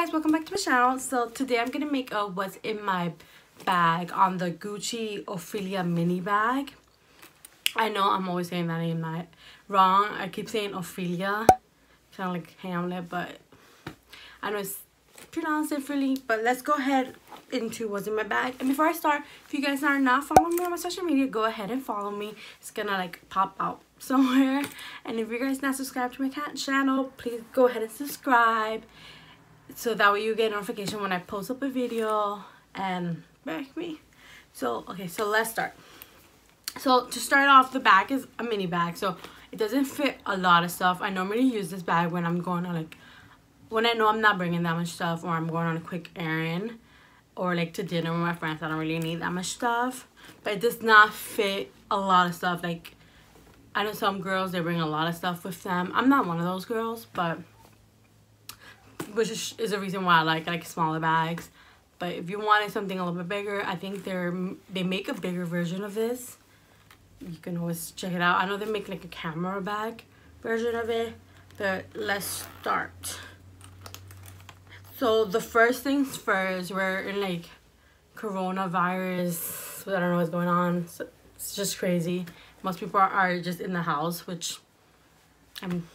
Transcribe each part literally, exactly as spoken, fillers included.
guys, welcome back to my channel. So today I'm gonna make a what's in my bag on the Gucci Ophidia mini bag. I know I'm always saying that name right wrong. I keep saying Ophidia, sound like Hamlet, but I know it's pronounced differently. But let's go ahead into what's in my bag. And before I start, if you guys are not following me on my social media, go ahead and follow me. It's gonna like pop out somewhere. And if you guys not subscribed to my channel, please go ahead and subscribe, so that way you get a notification when I post up a video and back me. So okay, so let's start. So to start off, the bag is a mini bag, so it doesn't fit a lot of stuff. I normally use this bag when I'm going on like when I know I'm not bringing that much stuff, or I'm going on a quick errand, or like to dinner with my friends. I don't really need that much stuff, but it does not fit a lot of stuff. Like I know some girls, they bring a lot of stuff with them. I'm not one of those girls, but which is, is a reason why I like like smaller bags. But if you wanted something a little bit bigger, I think they're they make a bigger version of this. You can always check it out. I know they make like a camera bag version of it. But let's start. So the first things first, we're in like coronavirus. I don't know what's going on. So it's just crazy. Most people are, are just in the house, which I'm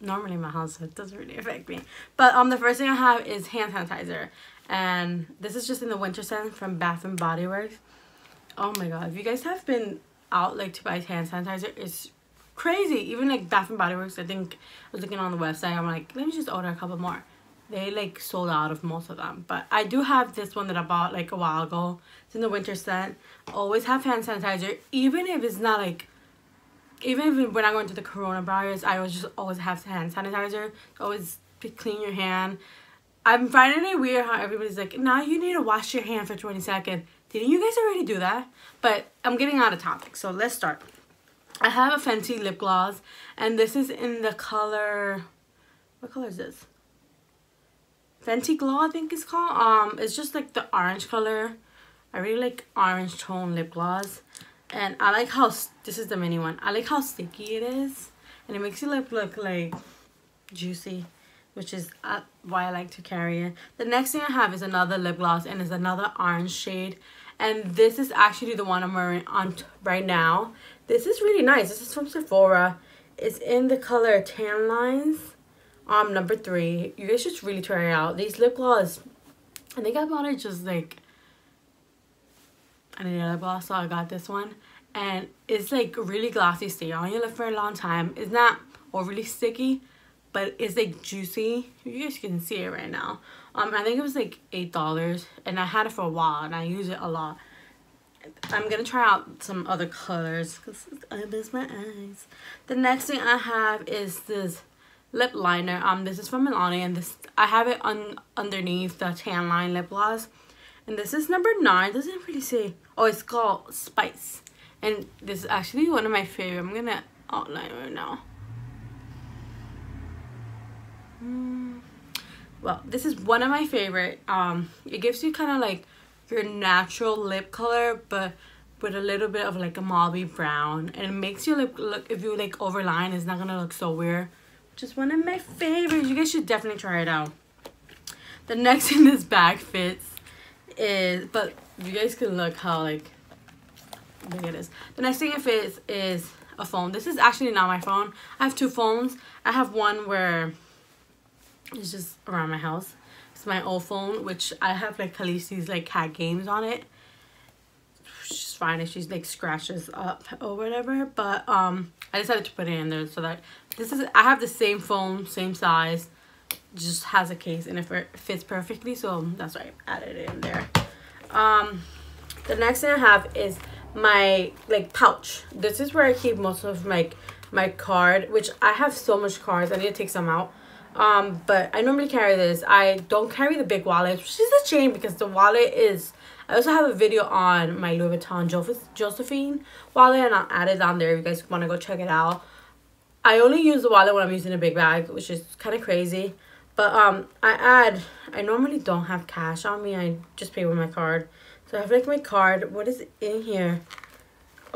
normally in my house, so it doesn't really affect me. But um, the first thing I have is hand sanitizer, and this is just in the winter scent from Bath and Body Works. Oh my god, if you guys have been out like to buy hand sanitizer, it's crazy. Even like Bath and Body Works, I think I was looking on the website, I'm like, let me just order a couple more. They like sold out of most of them, but I do have this one that I bought like a while ago. It's in the winter scent. Always have hand sanitizer, even if it's not like, even if we're not going through the coronavirus, I always just always have hand sanitizer. Always clean your hand. I'm finding it weird how everybody's like, now you need to wash your hand for twenty seconds. Didn't you guys already do that? But I'm getting out of topic, so let's start. I have a Fenty lip gloss, and this is in the color, what color is this? Fenty Glow, I think it's called. Um, it's just like the orange color. I really like orange tone lip gloss. And I like how, this is the mini one, I like how sticky it is. And it makes it look, look like juicy, which is uh, why I like to carry it. The next thing I have is another lip gloss, and it's another orange shade. And this is actually the one I'm wearing on right now. This is really nice. This is from Sephora. It's in the color Tan Lines. Um, number three. You guys should really try it out. These lip gloss, I think I bought it just like, I need a lip gloss, so I got this one. And it's like really glossy, stay on your lip for a long time. It's not overly sticky, but it's like juicy. You guys can see it right now. Um, I think it was like eight dollars, and I had it for a while, and I use it a lot. I'm gonna try out some other colors because I miss my eyes. The next thing I have is this lip liner. Um, this is from Milani, and this I have it on underneath the Tan Line lip gloss, and this is number nine. It doesn't really say. Oh, it's called Spice, and this is actually one of my favorite. I'm gonna outline right now. Mm. Well, this is one of my favorite. Um, it gives you kind of like your natural lip color, but with a little bit of like a mauve brown, and it makes your lip look. If you like overline, it's not gonna look so weird. Just one of my favorites. You guys should definitely try it out. The next in this bag fits is, but you guys can look how like big it is. The next thing it fits is a phone. This is actually not my phone. I have two phones. I have one where it's just around my house. It's my old phone, which I have like Khaleesi's like cat games on it. She's fine if she's like scratches up or whatever, but um I decided to put it in there so that this is, I have the same phone, same size, just has a case and it fits perfectly, so that's why I added it in there. Um the next thing I have is my like pouch. This is where I keep most of my my card, which I have so much cards, I need to take some out. Um but I normally carry this. I don't carry the big wallet, which is a shame because the wallet is, I also have a video on my Louis Vuitton Josephine wallet, and I'll add it on there if you guys want to go check it out. I only use the wallet when I'm using a big bag, which is kind of crazy. But um, I add, I normally don't have cash on me. I just pay with my card. So I have like my card. What is in here?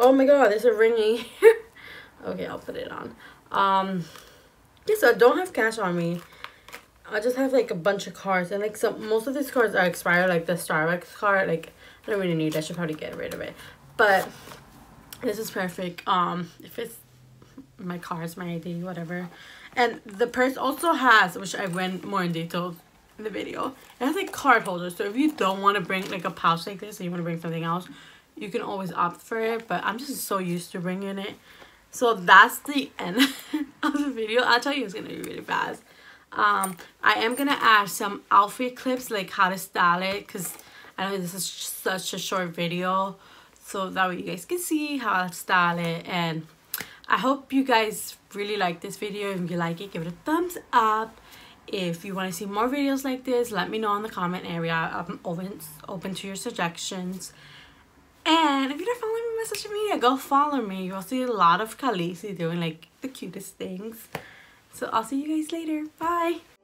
Oh my god, there's a ring in here. Okay, I'll put it on. Um, yeah, so I don't have cash on me. I just have like a bunch of cards, and like some most of these cards are expired, like the Starbucks card. Like I don't really need it. I should probably get rid of it. But this is perfect. Um, if it's my cards, my I D, whatever. And the purse also has, which I went more in detail in the video, it has like card holders. So if you don't want to bring like a pouch like this and you want to bring something else, you can always opt for it. But I'm just so used to bringing it. So that's the end of the video. I'll tell you, it's gonna be really fast. um I am gonna add some outfit clips, like how to style it, because I know this is such a short video, so that way you guys can see how I style it. And I hope you guys really like this video. If you like it, give it a thumbs up. If you want to see more videos like this, let me know in the comment area. I'm open open to your suggestions. And if you're not following me on my social media, go follow me. You'll see a lot of Khaleesi doing like the cutest things. So I'll see you guys later. Bye.